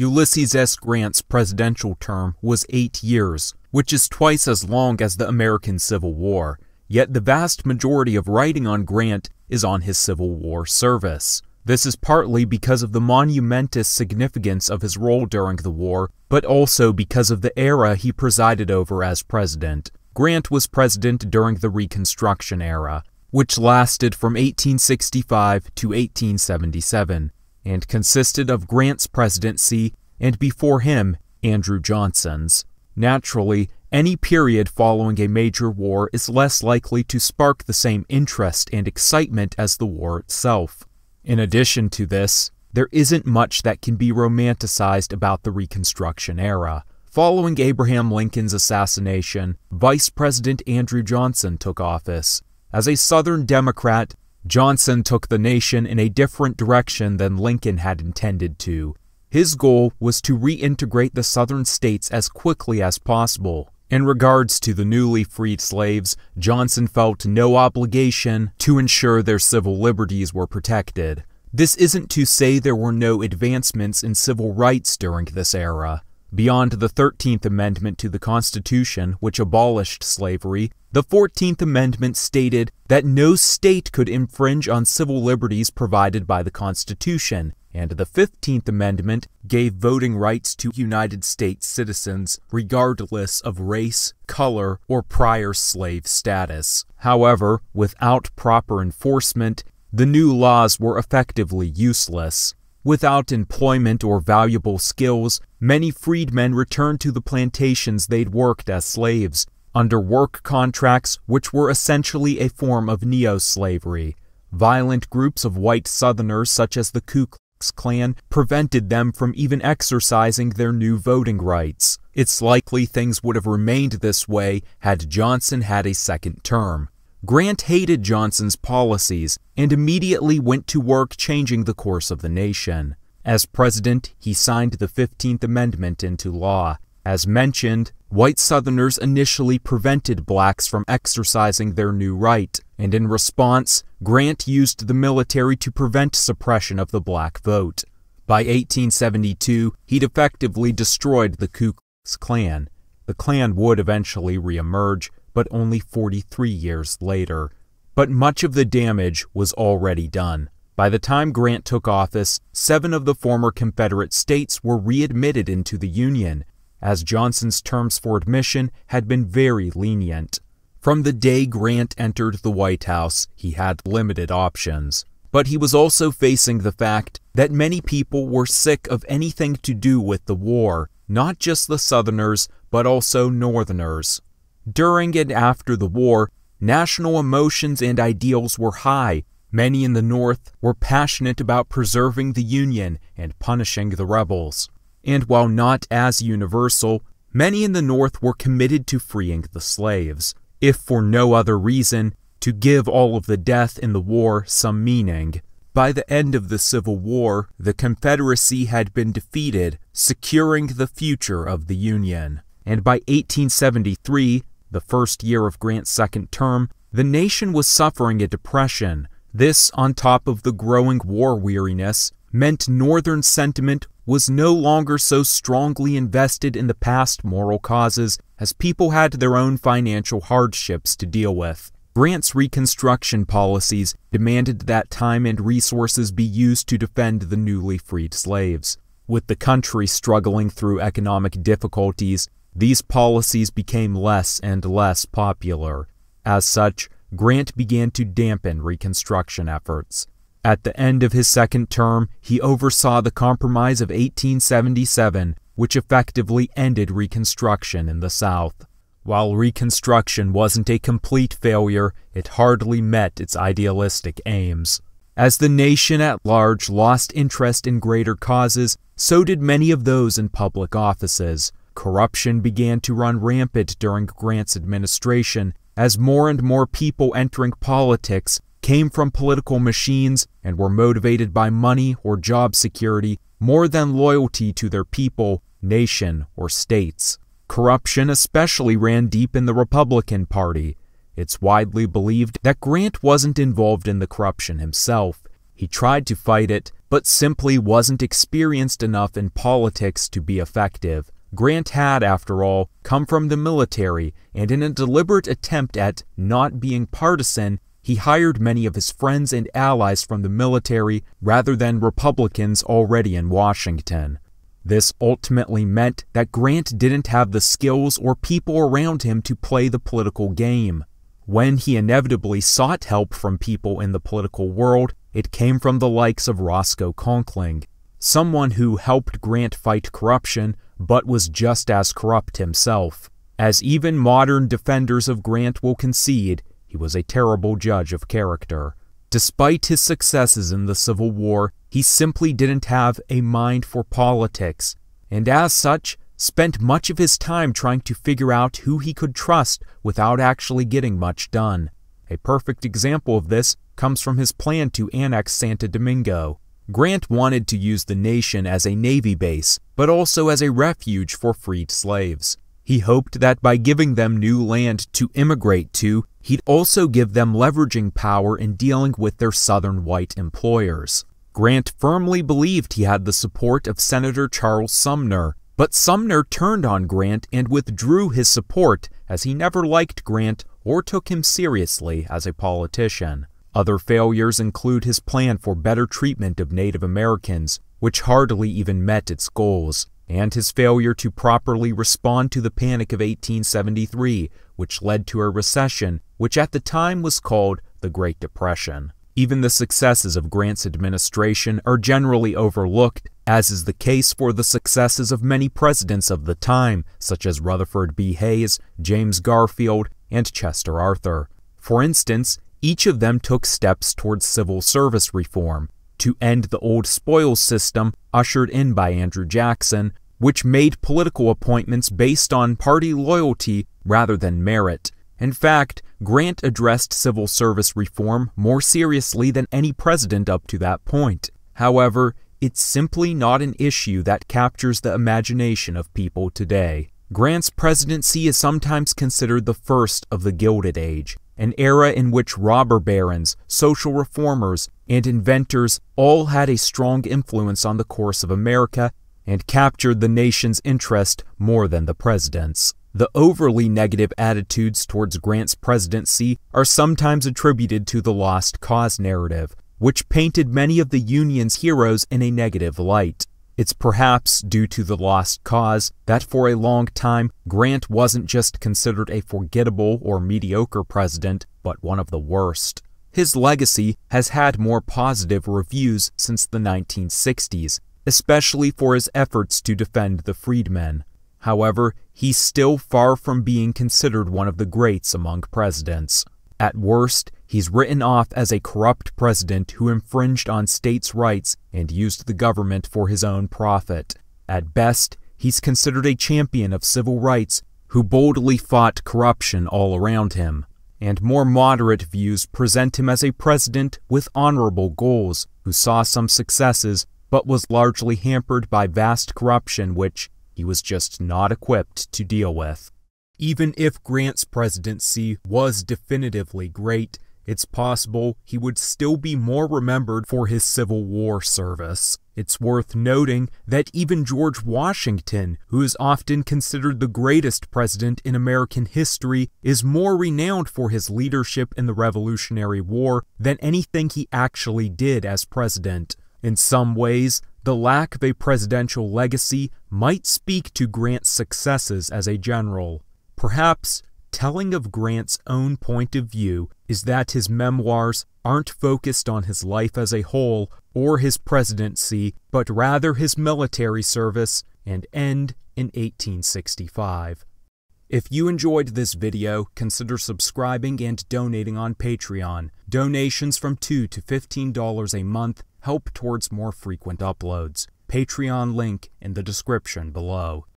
Ulysses S. Grant's presidential term was 8 years, which is twice as long as the American Civil War, yet the vast majority of writing on Grant is on his Civil War service. This is partly because of the monumentous significance of his role during the war, but also because of the era he presided over as president. Grant was president during the Reconstruction era, which lasted from 1865 to 1877, and consisted of Grant's presidency and, before him, Andrew Johnson's. Naturally, any period following a major war is less likely to spark the same interest and excitement as the war itself. In addition to this, there isn't much that can be romanticized about the Reconstruction era. Following Abraham Lincoln's assassination, Vice President Andrew Johnson took office. As a Southern Democrat, Johnson took the nation in a different direction than Lincoln had intended to. His goal was to reintegrate the Southern states as quickly as possible. In regards to the newly freed slaves, Johnson felt no obligation to ensure their civil liberties were protected. This isn't to say there were no advancements in civil rights during this era. Beyond the 13th Amendment to the Constitution, which abolished slavery, the 14th Amendment stated that no state could infringe on civil liberties provided by the Constitution, and the 15th Amendment gave voting rights to United States citizens regardless of race, color, or prior slave status. However, without proper enforcement, the new laws were effectively useless. Without employment or valuable skills, many freedmen returned to the plantations they'd worked as slaves, under work contracts which were essentially a form of neo-slavery. Violent groups of white Southerners such as the Ku Klux Klan prevented them from even exercising their new voting rights. It's likely things would have remained this way had Johnson had a second term. Grant hated Johnson's policies and immediately went to work changing the course of the nation. As president, he signed the 15th Amendment into law. As mentioned, white Southerners initially prevented blacks from exercising their new right, and in response, Grant used the military to prevent suppression of the black vote. By 1872, he'd effectively destroyed the Ku Klux Klan. The Klan would eventually reemerge, but only 43 years later. But much of the damage was already done. By the time Grant took office, 7 of the former Confederate states were readmitted into the Union, as Johnson's terms for admission had been very lenient. From the day Grant entered the White House, he had limited options. But he was also facing the fact that many people were sick of anything to do with the war, not just the Southerners, but also Northerners. During and after the war, national emotions and ideals were high. Many in the North were passionate about preserving the Union and punishing the rebels. And while not as universal, many in the North were committed to freeing the slaves, if for no other reason, to give all of the death in the war some meaning. By the end of the Civil War, the Confederacy had been defeated, securing the future of the Union. And by 1873, the first year of Grant's second term, the nation was suffering a depression. This, on top of the growing war weariness, meant Northern sentiment was no longer so strongly invested in the past moral causes as people had their own financial hardships to deal with. Grant's Reconstruction policies demanded that time and resources be used to defend the newly freed slaves. With the country struggling through economic difficulties, these policies became less and less popular. As such, Grant began to dampen Reconstruction efforts. At the end of his second term, he oversaw the Compromise of 1877, which effectively ended Reconstruction in the South. While Reconstruction wasn't a complete failure, it hardly met its idealistic aims. As the nation at large lost interest in greater causes, so did many of those in public offices. Corruption began to run rampant during Grant's administration, as more and more people entering politics came from political machines and were motivated by money or job security more than loyalty to their people, nation, or states. Corruption especially ran deep in the Republican Party. It's widely believed that Grant wasn't involved in the corruption himself. He tried to fight it, but simply wasn't experienced enough in politics to be effective. Grant had, after all, come from the military, and in a deliberate attempt at not being partisan, he hired many of his friends and allies from the military rather than Republicans already in Washington. This ultimately meant that Grant didn't have the skills or people around him to play the political game. When he inevitably sought help from people in the political world, it came from the likes of Roscoe Conkling, someone who helped Grant fight corruption but was just as corrupt himself. As even modern defenders of Grant will concede, he was a terrible judge of character. Despite his successes in the Civil War, he simply didn't have a mind for politics, and as such, spent much of his time trying to figure out who he could trust without actually getting much done. A perfect example of this comes from his plan to annex Santo Domingo. Grant wanted to use the nation as a navy base, but also as a refuge for freed slaves. He hoped that by giving them new land to immigrate to, he'd also give them leveraging power in dealing with their southern white employers. Grant firmly believed he had the support of Senator Charles Sumner, but Sumner turned on Grant and withdrew his support as he never liked Grant or took him seriously as a politician. Other failures include his plan for better treatment of Native Americans, which hardly even met its goals, and his failure to properly respond to the Panic of 1873, which led to a recession, which at the time was called the Great Depression. Even the successes of Grant's administration are generally overlooked, as is the case for the successes of many presidents of the time, such as Rutherford B. Hayes, James Garfield, and Chester Arthur. For instance, each of them took steps towards civil service reform, to end the old spoils system ushered in by Andrew Jackson, which made political appointments based on party loyalty rather than merit. In fact, Grant addressed civil service reform more seriously than any president up to that point. However, it's simply not an issue that captures the imagination of people today. Grant's presidency is sometimes considered the first of the Gilded Age, an era in which robber barons, social reformers, and inventors all had a strong influence on the course of America and captured the nation's interest more than the president's. The overly negative attitudes towards Grant's presidency are sometimes attributed to the Lost Cause narrative, which painted many of the Union's heroes in a negative light. It's perhaps due to the Lost Cause that for a long time Grant wasn't just considered a forgettable or mediocre president, but one of the worst. His legacy has had more positive reviews since the 1960s, especially for his efforts to defend the freedmen. However, he's still far from being considered one of the greats among presidents. At worst, he's written off as a corrupt president who infringed on states' rights and used the government for his own profit. At best, he's considered a champion of civil rights who boldly fought corruption all around him, and more moderate views present him as a president with honorable goals, who saw some successes but was largely hampered by vast corruption which he was just not equipped to deal with. Even if Grant's presidency was definitively great, it's possible he would still be more remembered for his Civil War service. It's worth noting that even George Washington, who is often considered the greatest president in American history, is more renowned for his leadership in the Revolutionary War than anything he actually did as president. In some ways, the lack of a presidential legacy might speak to Grant's successes as a general. Perhaps telling of Grant's own point of view is that his memoirs aren't focused on his life as a whole or his presidency, but rather his military service and end in 1865. If you enjoyed this video, consider subscribing and donating on Patreon. Donations from $2 to $15 a month help towards more frequent uploads. Patreon link in the description below.